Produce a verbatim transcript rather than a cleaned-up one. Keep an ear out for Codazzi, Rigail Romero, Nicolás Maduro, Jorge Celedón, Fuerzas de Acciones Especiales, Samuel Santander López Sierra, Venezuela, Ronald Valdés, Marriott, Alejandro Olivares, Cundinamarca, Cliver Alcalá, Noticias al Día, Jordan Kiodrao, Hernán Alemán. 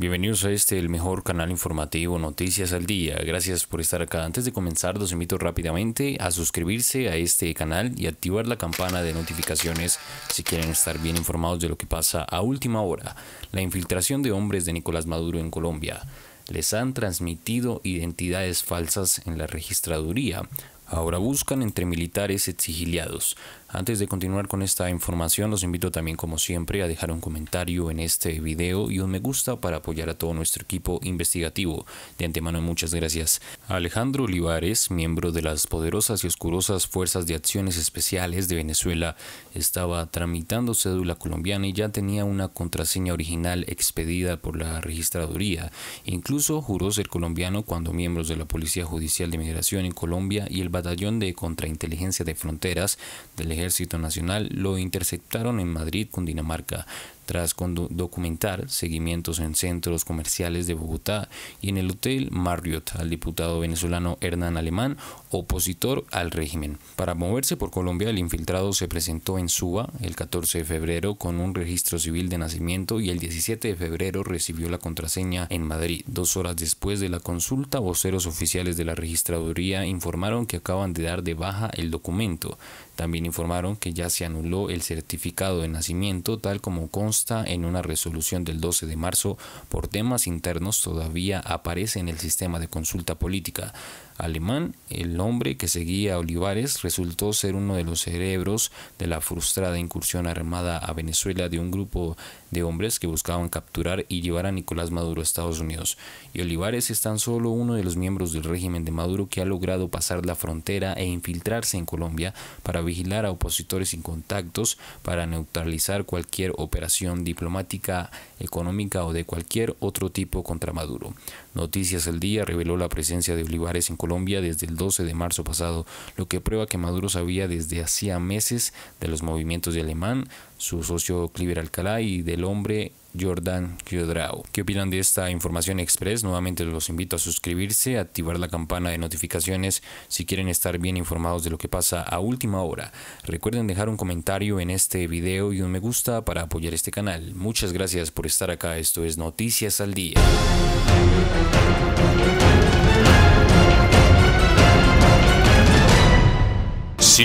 Bienvenidos a este, el mejor canal informativo Noticias al Día. Gracias por estar acá. Antes de comenzar, los invito rápidamente a suscribirse a este canal y activar la campana de notificaciones si quieren estar bien informados de lo que pasa a última hora. La infiltración de hombres de Nicolás Maduro en Colombia. Les han transmitido identidades falsas en la registraduría. Ahora buscan entre militares exiliados. Antes de continuar con esta información, los invito también, como siempre, a dejar un comentario en este video y un me gusta para apoyar a todo nuestro equipo investigativo. De antemano, muchas gracias. Alejandro Olivares, miembro de las poderosas y oscurosas Fuerzas de Acciones Especiales de Venezuela, estaba tramitando cédula colombiana y ya tenía una contraseña original expedida por la registraduría. Incluso juró ser colombiano cuando miembros de la Policía Judicial de Migración en Colombia y el Batallón de Contrainteligencia de Fronteras del Ejército Nacional lo interceptaron en Madrid, Cundinamarca, tras documentar seguimientos en centros comerciales de Bogotá y en el Hotel Marriott al diputado venezolano Hernán Alemán, opositor al régimen. Para moverse por Colombia, el infiltrado se presentó en Suba el catorce de febrero con un registro civil de nacimiento y el diecisiete de febrero recibió la contraseña en Madrid. Dos horas después de la consulta, voceros oficiales de la registraduría informaron que acaban de dar de baja el documento. También informaron que ya se anuló el certificado de nacimiento, tal como consta en una resolución del doce de marzo. Por temas internos todavía aparece en el sistema de consulta política. Alemán, el hombre que seguía a Olivares, resultó ser uno de los cerebros de la frustrada incursión armada a Venezuela de un grupo de hombres que buscaban capturar y llevar a Nicolás Maduro a Estados Unidos. Y Olivares es tan solo uno de los miembros del régimen de Maduro que ha logrado pasar la frontera e infiltrarse en Colombia para vigilar a opositores sin contactos, para neutralizar cualquier operación diplomática, económica o de cualquier otro tipo contra Maduro. Noticias al Día reveló la presencia de Olivares en Colombia desde el doce de marzo pasado, lo que prueba que Maduro sabía desde hacía meses de los movimientos de Alemán, su socio Cliver Alcalá y del hombre Jordan Kiodrao. ¿Qué opinan de esta información express? Nuevamente los invito a suscribirse, activar la campana de notificaciones si quieren estar bien informados de lo que pasa a última hora. Recuerden dejar un comentario en este video y un me gusta para apoyar este canal. Muchas gracias por estar acá. Esto es Noticias al Día. Si